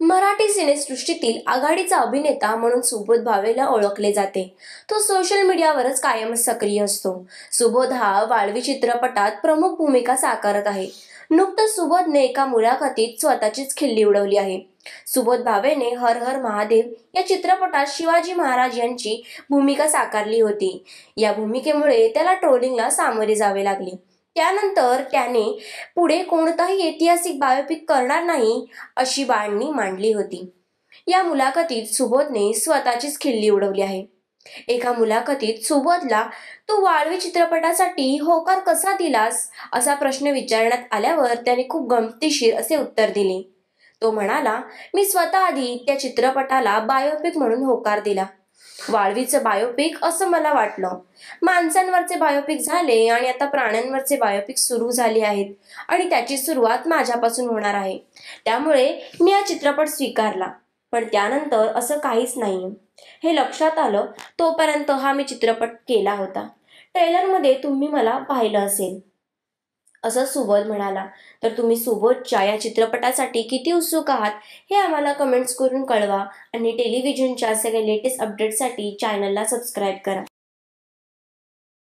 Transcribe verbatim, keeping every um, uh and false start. मराठी सिनेसृष्टीतील आघाडीचा अभिनेता म्हणून सुबोध भावेला ओळखले जाते। तो सोशल मीडियावरच कायम सक्रिय असतो। सुबोध हा वाळवी चित्रपटात प्रमुख भूमिका साकारत आहे। नुकतंच सुबोधने एका मुलाखतीत स्वतःचीच खिल्ली उडवली आहे। सुबोध भावेने हर हर महादेव या चित्रपटात शिवाजी महाराज यांची भूमिका साकारली होती। या भूमिकेमुळे त्याला ट्रोलिंगला सामोरे जावे लागले। त्यानंतर त्याने पुढे कोणताही ऐतिहासिक बायोपिक करणार नाही अशी बाणणी मांडली होती। या मुलाखतीत सुबोधने स्वतःचीच खिल्ली उडवली आहे। एका मुलाखतीत सुबोधला तू वाळवी चित्रपटासाठी होकार कसा दिलास असा प्रश्न विचारण्यात आल्यावर त्याने खूप गमतीशीर असे उत्तर दिले। तो म्हणाला, मी स्वतः आधी त्या चित्रपटाला बायोपिक म्हणून होकार दिला। वाळवीचं बायोपिक असं मला वाटलं। माणसांवरचे बायोपिक झाले आणि आता प्राण्यांवरचे बायोपिक सुरू झाले आहेत आणि त्याची सुरुवात माझ्यापासून होणार आहे। त्यामुळे मी हा चित्रपट स्वीकारला, पण त्यानंतर असं काहीच नाही हे लक्षात आलं तोपर्यंत हा मी चित्रपट केला होता। ट्रेलरमध्ये तुम्ही मला पाहिलं असेल असं सुबोध म्हणाला। तर तुम्ही सुबोधच्या या चित्रपटासाठी किती उत्सुक आहात हे आम्हाला कमेंट्स करून कळवा आणि टेलिव्हिजनच्या सगळ्या लेटेस्ट अपडेटसाठी चॅनलला सबस्क्राईब करा।